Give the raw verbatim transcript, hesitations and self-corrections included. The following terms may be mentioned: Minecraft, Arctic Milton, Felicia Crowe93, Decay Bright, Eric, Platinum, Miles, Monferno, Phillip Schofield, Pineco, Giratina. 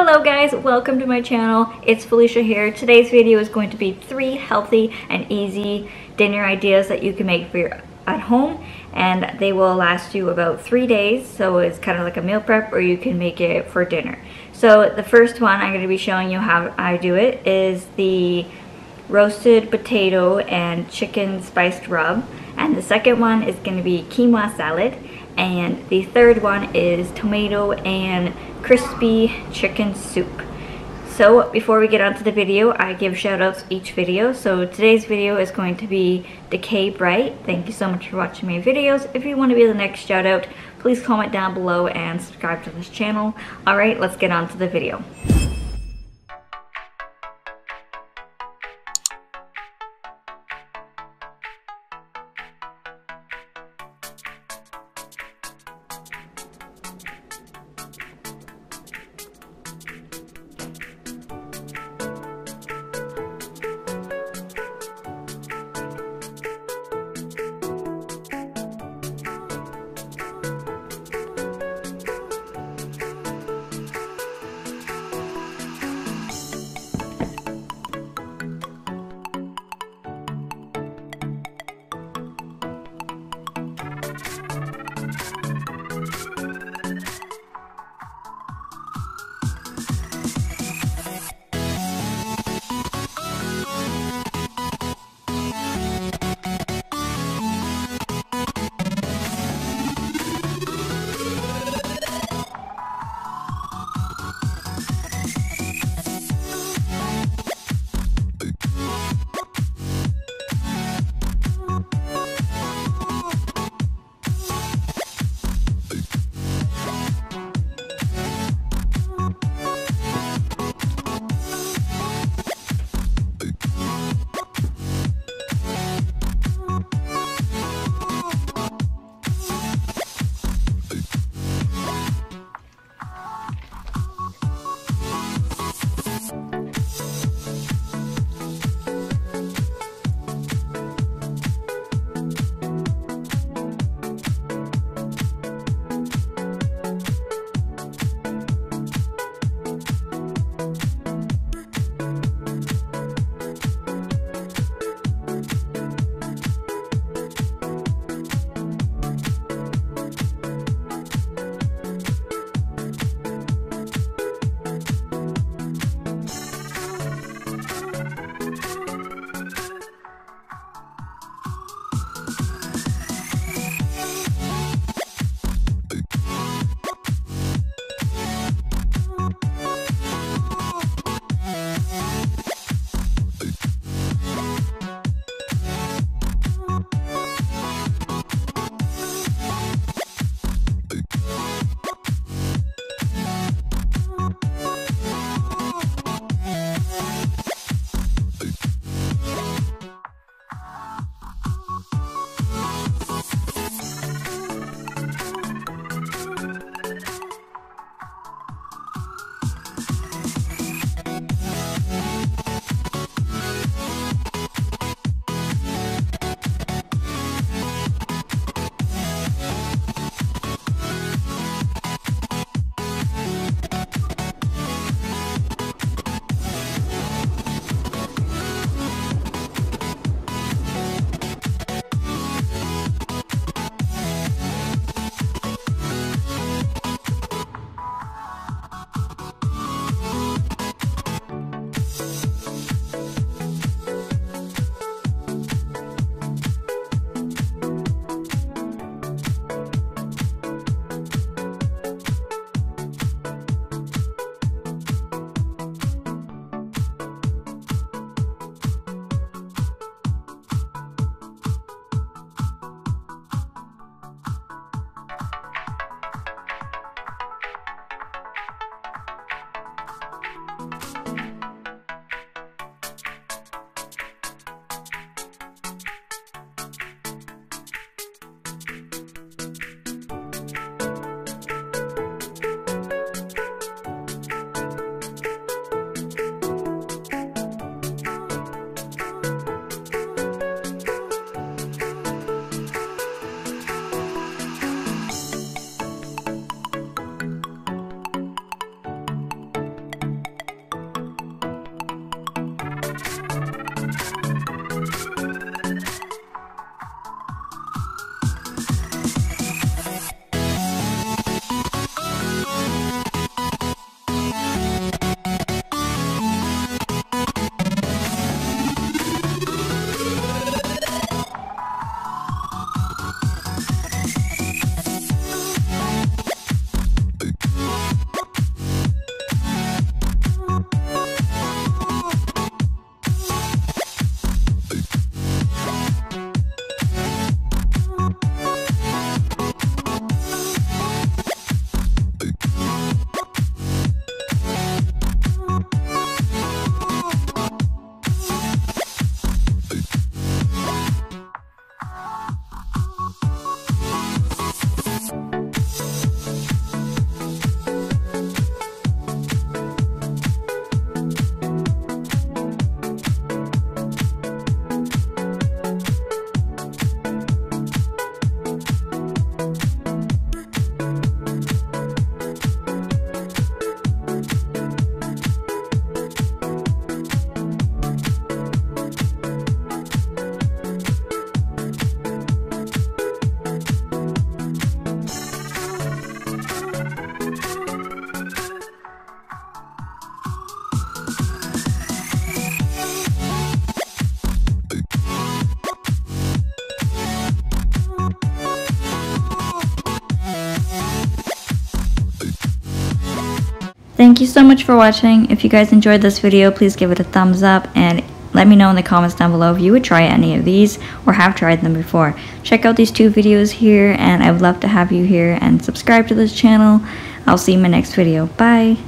Hello guys, welcome to my channel. It's Felicia here. Today's video is going to be three healthy and easy dinner ideas that you can make for your at home, and they will last you about three days, so it's kind of like a meal prep, or you can make it for dinner. So the first one I'm going to be showing you how I do it is the roasted potato and chicken spiced rub, and the second one is going to be quinoa salad, and the third one is tomato and crispy chicken soup. So before we get onto the video, I give shout outs each video. So today's video is going to be Decay Bright. Thank you so much for watching my videos. If you want to be the next shout out, please comment down below and subscribe to this channel. All right, let's get onto the video. Thank you so much for watching. If you guys enjoyed this video, please give it a thumbs up and let me know in the comments down below if you would try any of these or have tried them before. Check out these two videos here, and I would love to have you here and subscribe to this channel. I'll see you in my next video. Bye!